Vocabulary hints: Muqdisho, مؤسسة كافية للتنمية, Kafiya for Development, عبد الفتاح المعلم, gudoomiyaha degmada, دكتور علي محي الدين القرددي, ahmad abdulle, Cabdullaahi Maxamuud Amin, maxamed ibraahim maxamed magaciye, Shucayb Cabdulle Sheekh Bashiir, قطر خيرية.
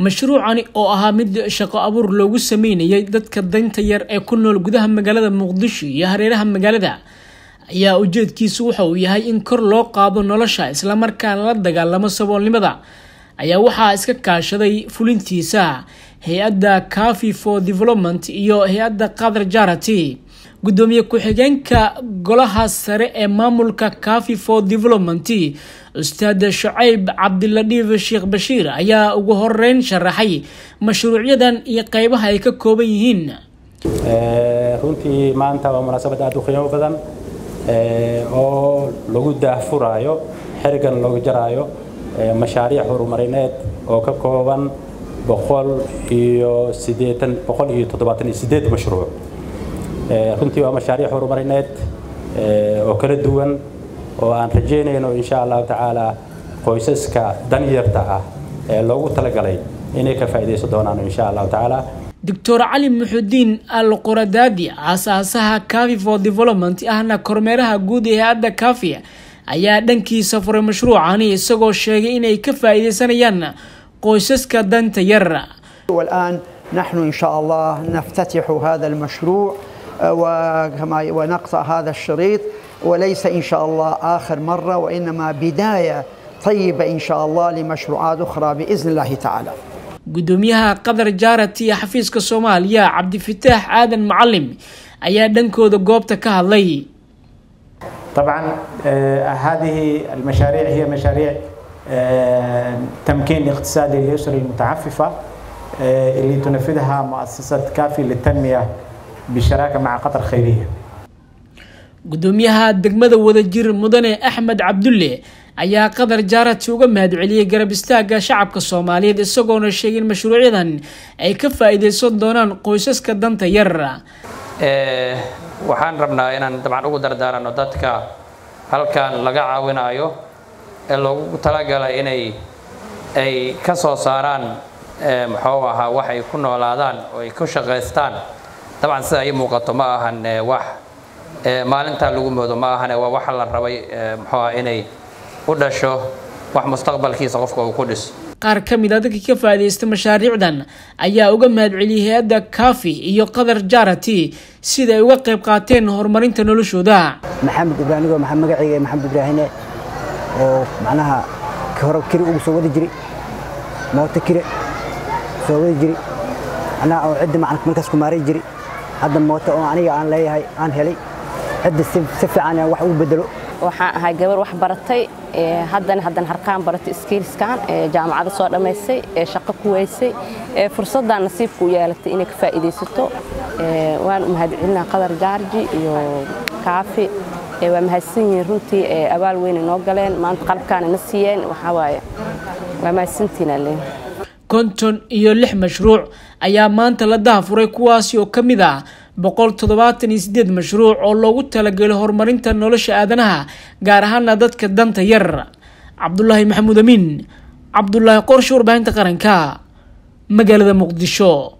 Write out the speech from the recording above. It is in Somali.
مشروعاني أو أهامد شقاء أبور لوغو سمين يدد كدين تيار اي كنو لغدها مغالدة مغدشي يهريرها مغالدة يا أجد كيسوحو يهي انكر لو قابو نولشا إسلامركان لدقال لما سبون لمدا ايا وحا اسكا كاشداي فولينتيسا هيادة كافي فور ديفلوبمنت يو هيادة قادر جارتي gudoomiye ku-xigeenka golaha sare ee maamulka Kafiya for Development ustaad Shucayb Cabdulle Sheekh Bashiir ayaa ugu horeyn sharaxay mashruucyadan iyo qaybaha ay ka kooban yihiin runtii maanta waa munaasabad aad u qiimo badan oo lagu daahfurayo xirigan lagu jaraayo mashaariic horumarineed oo ka kooban 178 mashruuc runtii waa mashariix horumarineed oo kala duwan oo aan rajeynayno insha Allah taala qoysaska danyarta ah ee loogu talagalay inay ka faa'iideyso doonaan insha Allah taala دكتور علي محي الدين القرددي asaasaha Kafiya for Development ahna kormeeraha guud ee hadda Kafiya ayaa dhankiisa furay mashruucani isagoo sheegay inay ka faa'iideysanayaan qoysaska danta yar والآن نحن إن شاء الله نفتتح هذا المشروع ونقطع هذا الشريط وليس إن شاء الله آخر مرة وإنما بداية طيبة إن شاء الله لمشروعات أخرى بإذن الله تعالى. gudoomiyaha qadar jaarati xafiiska Soomaaliya عبد الفتاح المعلم ayaa dhankooda goobta ka hadlay. طبعا هذه المشاريع هي مشاريع تمكين اقتصادي للأسر المتعففة اللي تنفذها مؤسسة كافية للتنمية بالشراكة مع قطر خيرية. gudoomiyaha degmada wadajir mudane ahmad abdulle ayaa qadar jaarati uga mahadceliyay garab istaaga shacabka Soomaaliyeed isagoona sheegay in mashruucyadan ay ka faa'iideysan doonaan qoysaska danta yar waxaan rabnaa inaan dabcan ugu dardaarano dadka halkan laga caawinayo ee loogu talagalay inay ay ka soo saaraan maxoowaha wax ay ku noolaadaan oo ay ku shaqeystaan طبعا ساي موقته ماهن واح مالنتا لوغو مودو ماهن وا waxa la rabay maxaa inay u dhasho wax mustaqbalkiisa qofka uu ku dhis qaar kamid ah dadka ka faa'iideysta mashaariicdan ayaa uga mahadceliyay hay'adda Kafiya iyo qadar jaarati sida ay uga qayb qaateen horumarinta noloshooda maxamed ibraahim maxamed magaciye maxamed ibraahim oo macnaha ka hor kiri ugu soo wada jiray moota kiri soo wada jiray ana oo cid macnaha markaas ku maaray jiray هذا الموضوع أنا ليه عن هلي عد السفة أنا واحد وبدلو وح هجبر واحد برتاي هذا هركان برتاي سكيلز كان جامعة الصور أمسي شقة كويسة فرصة ده نصيب كويا لتقينك فائدة ستة ومهدلنا قدر جارجي كافي ومهسين رنتي أول وين نوجلين ما نتقلب كان نسيان وحوايا وما سنتين اللي كنتون يلح مشروع ayaa maanta la daafuray kuwaas oo kamid ah 178 mashruuc oo loogu talagalay horumarinta nolosha aadanaha gaar ahaan dadka danta yar Cabdullaahi Maxamuud Amin Cabdullaahi Qorshuur baahinta qaranka magaalada Muqdisho